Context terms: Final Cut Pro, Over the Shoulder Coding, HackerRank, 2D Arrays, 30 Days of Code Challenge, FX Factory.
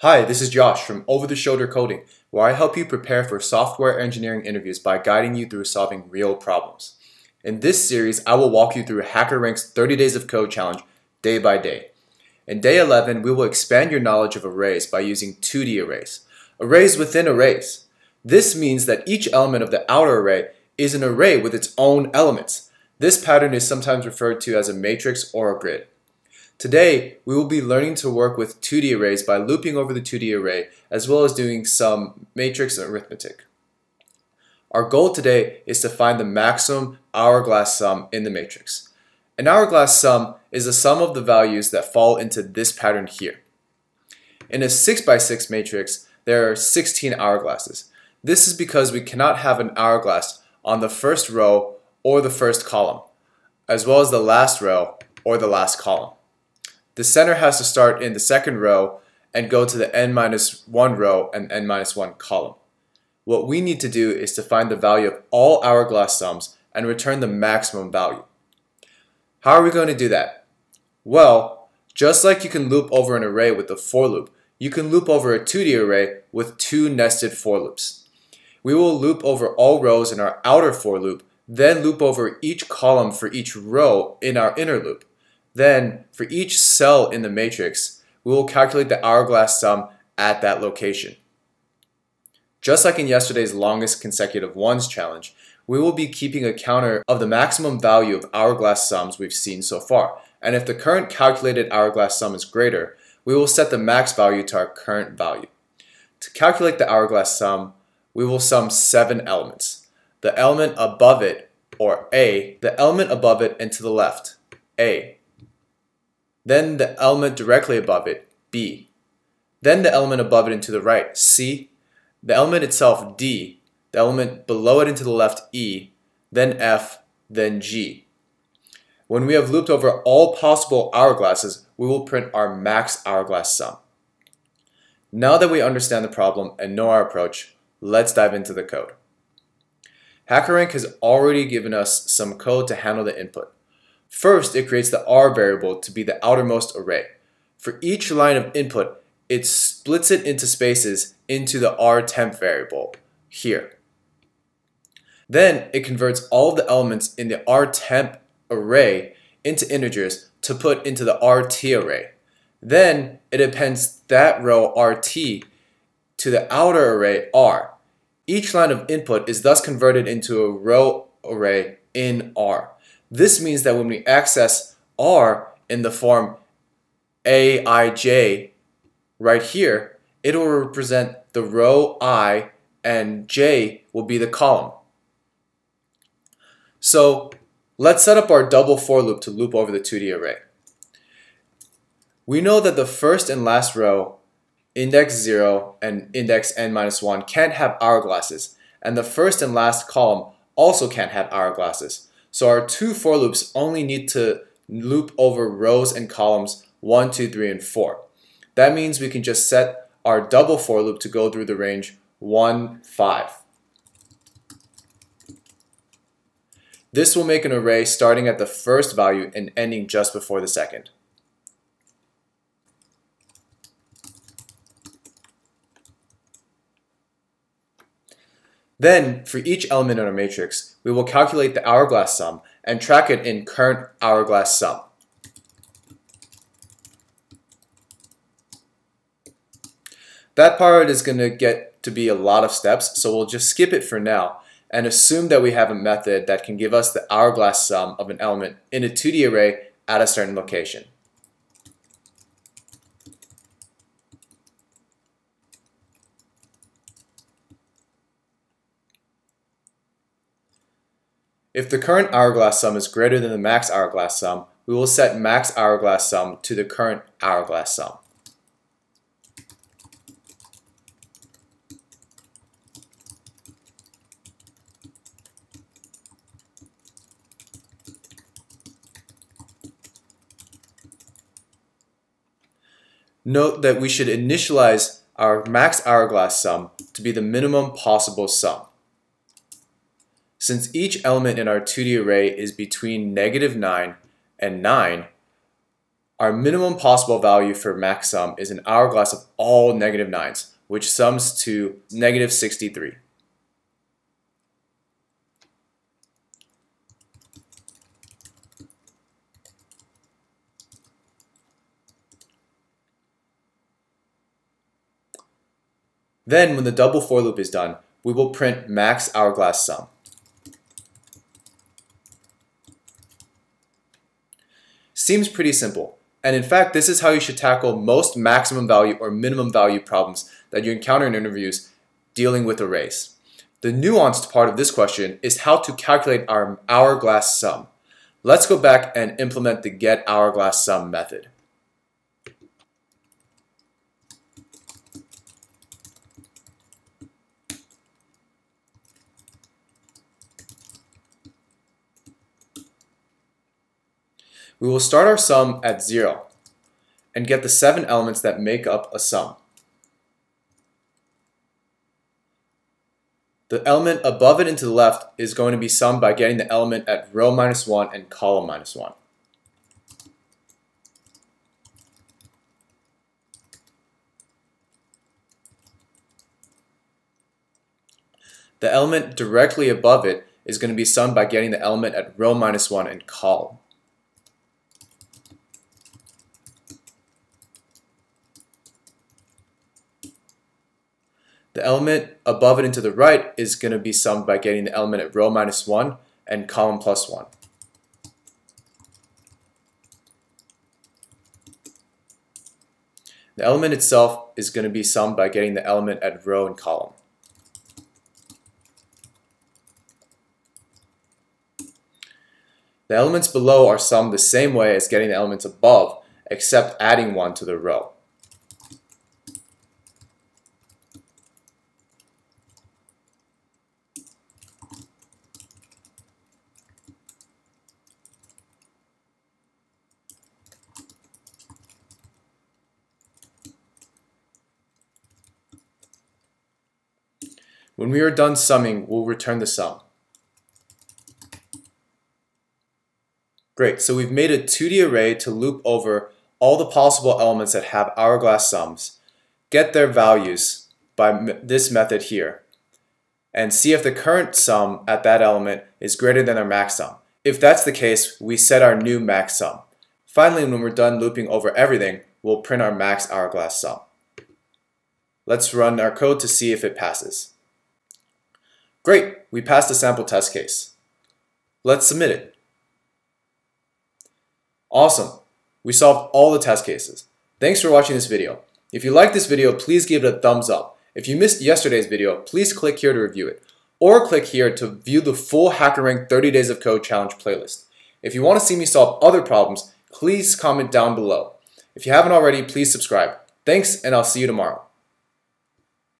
Hi, this is Josh from Over the Shoulder Coding, where I help you prepare for software engineering interviews by guiding you through solving real problems. In this series, I will walk you through HackerRank's 30 Days of Code Challenge day by day. In day 11, we will expand your knowledge of arrays by using 2D arrays, arrays within arrays. This means that each element of the outer array is an array with its own elements. This pattern is sometimes referred to as a matrix or a grid. Today, we will be learning to work with 2D arrays by looping over the 2D array, as well as doing some matrix arithmetic. Our goal today is to find the maximum hourglass sum in the matrix. An hourglass sum is the sum of the values that fall into this pattern here. In a 6x6 matrix, there are 16 hourglasses. This is because we cannot have an hourglass on the first row or the first column, as well as the last row or the last column. The center has to start in the second row and go to the n-1 row and n-1 column. What we need to do is to find the value of all hourglass sums and return the maximum value. How are we going to do that? Well, just like you can loop over an array with a for loop, you can loop over a 2D array with two nested for loops. We will loop over all rows in our outer for loop, then loop over each column for each row in our inner loop. Then, for each cell in the matrix, we will calculate the hourglass sum at that location. Just like in yesterday's longest consecutive ones challenge, we will be keeping a counter of the maximum value of hourglass sums we've seen so far. And if the current calculated hourglass sum is greater, we will set the max value to our current value. To calculate the hourglass sum, we will sum 7 elements. The element above it, or A, the element above it and to the left, A. Then the element directly above it, B. Then the element above it and to the right, C. The element itself, D. The element below it and to the left, E. Then F, then G. When we have looped over all possible hourglasses, we will print our max hourglass sum. Now that we understand the problem and know our approach, let's dive into the code. HackerRank has already given us some code to handle the input. First, it creates the R variable to be the outermost array. For each line of input, it splits it into spaces into the R temp variable here. Then it converts all of the elements in the R temp array into integers to put into the RT array. Then it appends that row RT to the outer array R. Each line of input is thus converted into a row array in R. This means that when we access R in the form aij right here, it will represent the row I and j will be the column. So let's set up our double for loop to loop over the 2D array. We know that the first and last row, index 0 and index n-1, can't have hourglasses, and the first and last column also can't have hourglasses. So our two for loops only need to loop over rows and columns 1, 2, 3, and 4. That means we can just set our double for loop to go through the range 1, 5. This will make an array starting at the first value and ending just before the second. Then, for each element in our matrix, we will calculate the hourglass sum and track it in current hourglass sum. That part is going to get to be a lot of steps, so we'll just skip it for now and assume that we have a method that can give us the hourglass sum of an element in a 2D array at a certain location. If the current hourglass sum is greater than the max hourglass sum, we will set max hourglass sum to the current hourglass sum. Note that we should initialize our max hourglass sum to be the minimum possible sum. Since each element in our 2D array is between -9 and 9, Our minimum possible value for max sum is an hourglass of all negative 9s, which sums to negative 63. Then, when the double for loop is done, we will print max hourglass sum. Seems pretty simple, and in fact, this is how you should tackle most maximum value or minimum value problems that you encounter in interviews dealing with arrays. The nuanced part of this question is how to calculate our hourglass sum. Let's go back and implement the get hourglass sum method. We will start our sum at 0 and get the 7 elements that make up a sum. The element above it and to the left is going to be summed by getting the element at row minus 1 and column minus 1. The element directly above it is going to be summed by getting the element at row minus 1 and column. The element above it and to the right is going to be summed by getting the element at row minus 1 and column plus 1. The element itself is going to be summed by getting the element at row and column. The elements below are summed the same way as getting the elements above, except adding 1 to the row. When we are done summing, we'll return the sum. Great, so we've made a 2D array to loop over all the possible elements that have hourglass sums, get their values by this method here, and see if the current sum at that element is greater than our max sum. If that's the case, we set our new max sum. Finally, when we're done looping over everything, we'll print our max hourglass sum. Let's run our code to see if it passes. Great, we passed the sample test case. Let's submit it. Awesome, we solved all the test cases. Thanks for watching this video. If you like this video, please give it a thumbs up. If you missed yesterday's video, please click here to review it, or click here to view the full HackerRank 30 Days of Code Challenge playlist. If you want to see me solve other problems, please comment down below. If you haven't already, please subscribe. Thanks, and I'll see you tomorrow.